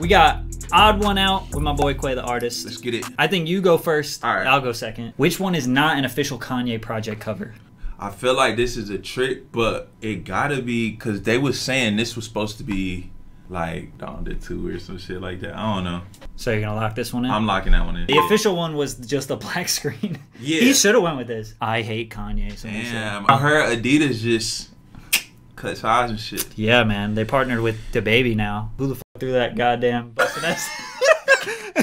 We got odd one out with my boy Quay the Artist. Let's get it. I think you go first. All right. I'll go second. Which one is not an official Kanye project cover? I feel like this is a trick, but it gotta be, because they was saying this was supposed to be like Dawn Did Too or some shit like that. I don't know. So you're gonna lock this one in? I'm locking that one in. The official one was just a black screen. Yeah. He should have went with this. I hate Kanye. So damn. I heard Adidas just cut ties and shit. Yeah, man. They partnered with DaBaby now. Who the through that goddamn busted ass. Through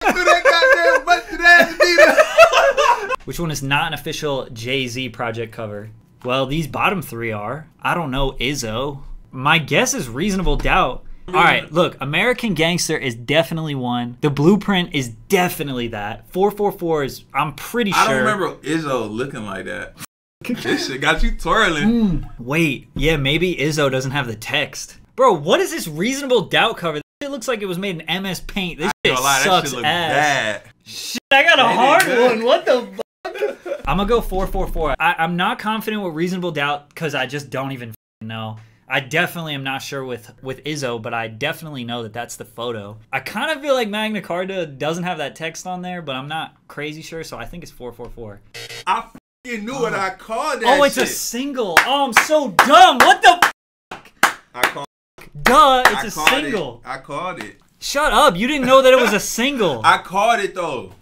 that goddamn busted ass Adidas. Which one is not an official Jay-Z project cover? Well, these bottom three are. I don't know, Izzo. My guess is Reasonable Doubt. All right, look, American Gangster is definitely one. The Blueprint is definitely that. 4:44 is, I'm pretty sure. I don't remember Izzo looking like that. This shit got you twirling. Wait, yeah, maybe Izzo doesn't have the text. Bro, what is this Reasonable Doubt cover? It looks like it was made in MS Paint. This shit sucks ass. Shit, I got a hard one. What the fuck? I'm gonna go 4:44. I'm not confident with Reasonable Doubt because I just don't even know. I definitely am not sure with Izzo, but I definitely know that that's the photo. I kind of feel like Magna Carta doesn't have that text on there, but I'm not crazy sure, so I think it's 4:44. I fucking knew what I called that. Oh, it's shit. A single. Oh, I'm so dumb. What the fuck? I called. Duh, it's a single. I called it. Shut up. You didn't know that it was a single. I called it, though.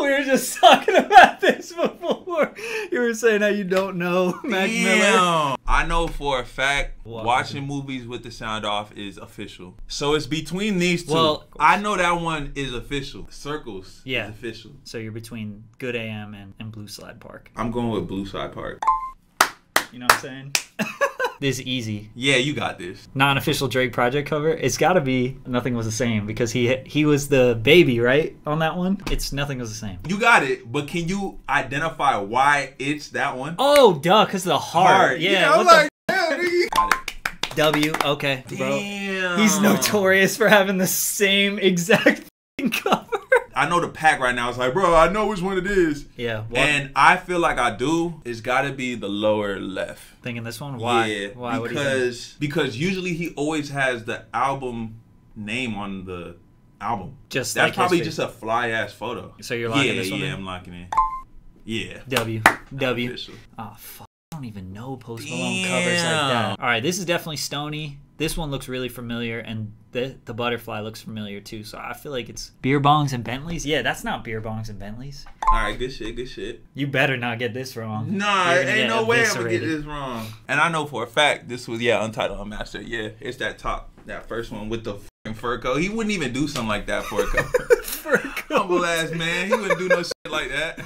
We were just talking about this before. You were saying how you don't know Mac Miller. I know for a fact watching movies with the sound off is official. So it's between these two. Well, I know that one is official. Circles is official. So you're between Good AM and Blue Slide Park. I'm going with Blue Slide Park. You know what I'm saying? This is easy. Yeah, you got this. Non-official Drake project cover. It's got to be Nothing Was the Same because he was the baby, right, on that one? It's Nothing Was the Same. You got it, but can you identify why it's that one? Oh, duh, because the heart. Yeah, I'm like, damn, dude. Got it. W, okay, bro. Damn. He's notorious for having the same exact cover. I know the pack right now. It's like, bro, I know which one it is. Yeah. What? And I feel like I do. It's got to be the lower left. Thinking this one? Why? Yeah. Why? Because usually he always has the album name on the album. Just that's like probably just a fly ass photo. So you're locking this one? Yeah, I'm locking it. Yeah. W. Official. Oh fuck. I don't even know Post Malone covers like that. All right, this is definitely Stoney. This one looks really familiar, and the butterfly looks familiar too. So I feel like it's Beerbongs and Bentleys. Yeah, that's not Beerbongs and Bentleys. All right, good shit, good shit. You better not get this wrong. Nah, ain't no way I'm gonna get this wrong. And I know for a fact this was Untitled Unmastered. Yeah, it's that first one with the fucking fur coat. He wouldn't even do something like that for a coat. Fur coat. Humble ass man. He wouldn't do no shit like that.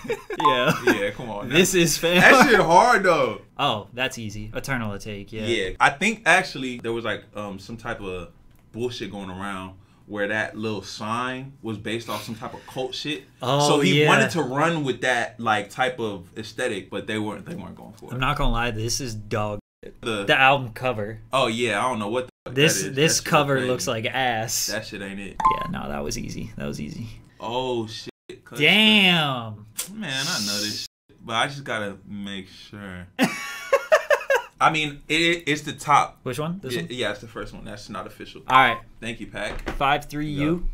Yeah. Yeah, come on now. This is fair. That shit hard though. Oh, that's easy. Eternal Atake, yeah. Yeah. I think actually there was like some type of bullshit going around where that little sign was based off some type of cult shit. Oh, so he wanted to run with that like type of aesthetic, but they weren't going for it. I'm not gonna lie, this is dog. The album cover. Oh yeah, I don't know what the fuck that is. This cover looks like ass. That shit ain't it. Yeah, no, that was easy. That was easy. Oh shit. Damn. Man, I know this shit, but I just gotta make sure. I mean, it's the top. Which one? This one? Yeah, it's the first one. That's not official. All right. Thank you, Pac. 5-3-U.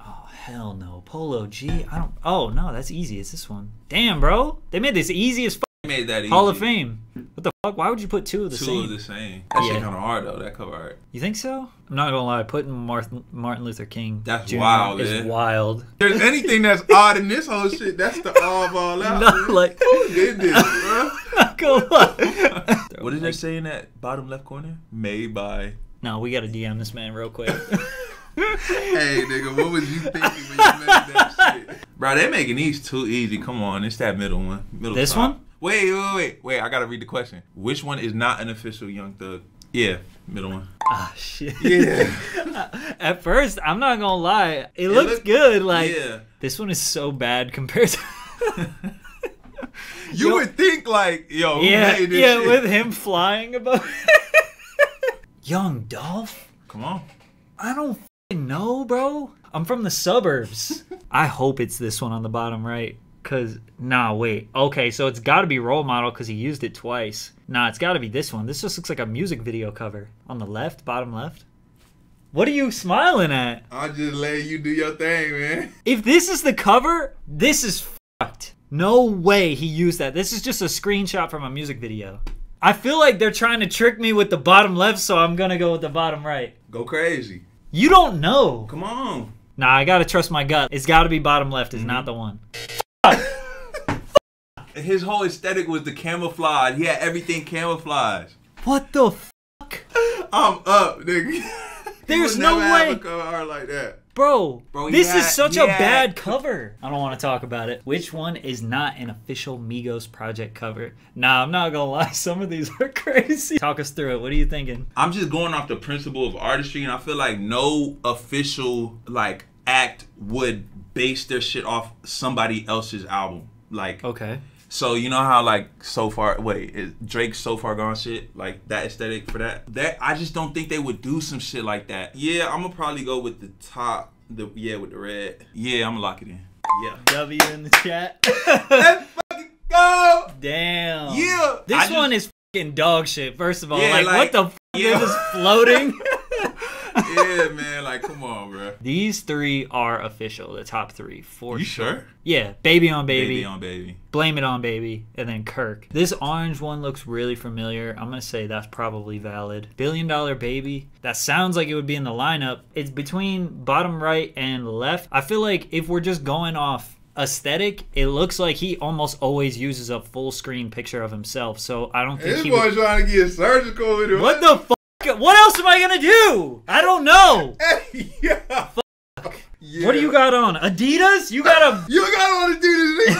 Oh, hell no. Polo G. I don't. Oh, no, that's easy. It's this one. Damn, bro. They made this easy as fuck. They made that easy. Hall of Fame. What the fuck? Why would you put two of the same? Two of the same. That shit kind of hard, though. That cover art. You think so? I'm not going to lie. Putting Martin Luther King Jr. wild, is wild. If there's anything that's odd in this whole shit, that's the odd ball out. Not like, who did this, bro? What did they say in that bottom left corner? Made by. No, we gotta DM this man real quick. Hey, nigga, what was you thinking when you made that shit? Bro, they making these too easy. Come on, it's that middle one. This top one? Wait. I gotta read the question. Which one is not an official Young Thug? Yeah, middle one. Ah, shit. Yeah. At first, I'm not gonna lie, it looks good. Like this one is so bad compared to. You would think like, yo, who made this shit? With him flying above. Young Dolph? Come on. I don't f***ing know, bro. I'm from the suburbs. I hope it's this one on the bottom right. Because, nah, wait. Okay, so it's got to be Role Model because he used it twice. Nah, it's got to be this one. This just looks like a music video cover. On the left, bottom left. What are you smiling at? I'm just letting you do your thing, man. If this is the cover, this is fucked. No way he used that. This is just a screenshot from a music video. I feel like they're trying to trick me with the bottom left, so I'm gonna go with the bottom right. Go crazy. You don't know. Come on. Nah, I gotta trust my gut. It's gotta be bottom left. It's not the one. His whole aesthetic was the camouflage. He had everything camouflaged. What the fuck? I'm up, nigga. There's no way. A cover art like that. Bro, this is such a bad cover. I don't want to talk about it. Which one is not an official Migos project cover? Nah, I'm not gonna lie. Some of these are crazy. Talk us through it. What are you thinking? I'm just going off the principle of artistry, and I feel like no official like act would base their shit off somebody else's album. Like, okay. So you know how like So Far, Drake's So Far Gone shit, like that aesthetic for that? I just don't think they would do some shit like that. Yeah, I'm gonna probably go with the top, with the red. Yeah, I'm gonna lock it in. Yeah. W in the chat. Let's fucking go! Damn. Yeah. This one is fucking dog shit, first of all. Yeah, like what the fuck is this floating? Yeah, man, like, come on, bro. These three are official, the top three, for sure. You sure? Yeah, Baby on Baby. Baby on Baby. Blame It on Baby, and then Kirk. This orange one looks really familiar. I'm gonna say that's probably valid. $1 Billion Baby, that sounds like it would be in the lineup. It's between bottom right and left. I feel like if we're just going off aesthetic, it looks like he almost always uses a full screen picture of himself, so I don't think this boy's trying to get surgical with it. What the fuck? What else am I gonna do? I don't know. Hey, yeah. Fuck. Yeah. What do you got on? Adidas? You got a... You got on Adidas.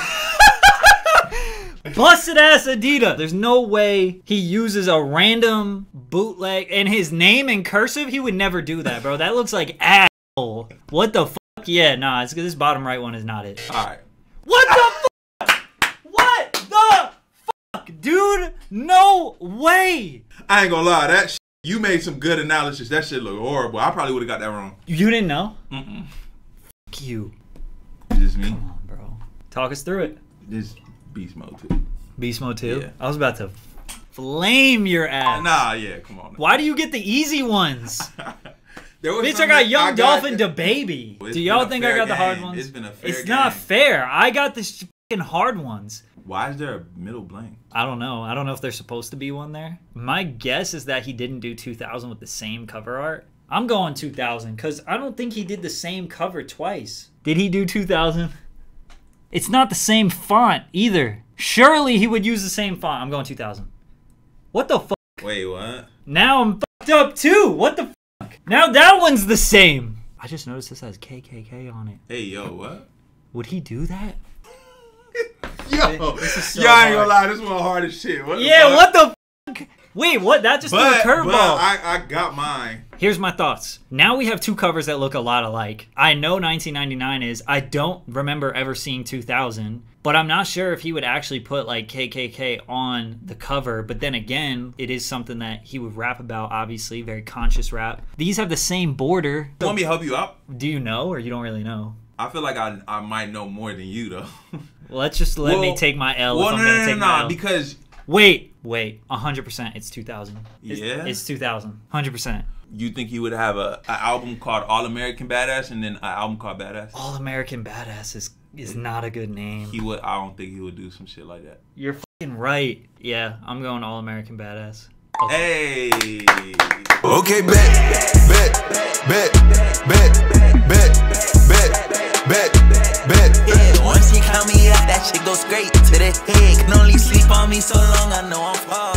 Busted ass Adidas. There's no way he uses a random bootleg and his name in cursive. He would never do that, bro. That looks like asshole. What the fuck? Yeah, nah, it's, this bottom right one is not it. All right. What the fuck? What the fuck? Dude, no way. I ain't gonna lie, that shit. You made some good analysis. That shit look horrible. I probably would have got that wrong. You didn't know? Mm-mm. Fuck you. Just me. Come on, bro. Talk us through it. This Beast Mode 2. Beast Mode 2? Yeah. I was about to flame your ass. Nah, yeah, come on. Why do you get the easy ones? Bitch, I got Young Dolph and DaBaby. Do y'all think I got the hard ones? It's been a fair game. It's not fair. I got the fucking hard ones. Why is there a middle blank? I don't know. I don't know if there's supposed to be one there. My guess is that he didn't do 2000 with the same cover art. I'm going 2000 because I don't think he did the same cover twice. Did he do 2000? It's not the same font either. Surely he would use the same font. I'm going 2000. What the fuck? Wait, what? Now I'm fucked up too. What the fuck? Now that one's the same. I just noticed this has KKK on it. Hey, yo, what? Would he do that? Yo, so y'all ain't gonna lie, this one hard as shit. What the fuck? Wait, what? That just threw a curveball. I got mine. Here's my thoughts. Now we have two covers that look a lot alike. I know 1999 is. I don't remember ever seeing 2000, but I'm not sure if he would actually put like KKK on the cover. But then again, it is something that he would rap about, obviously. Very conscious rap. These have the same border. You want me to help you out? Do you know, or you don't really know? I feel like I might know more than you, though. Let's just let me take my L. Well, if I'm gonna take my L. Because wait, 100%. It's 2000. Yeah, it's 2000. 100%. You think he would have an album called All American Badass and then an album called Badass? All American Badass is not a good name. He would. I don't think he would do some shit like that. You're fucking right. Yeah, I'm going All American Badass. Okay. Hey. Okay, bet. Yeah, once you count me up, that shit goes straight to the head. Can only sleep on me so long, I know I'm far.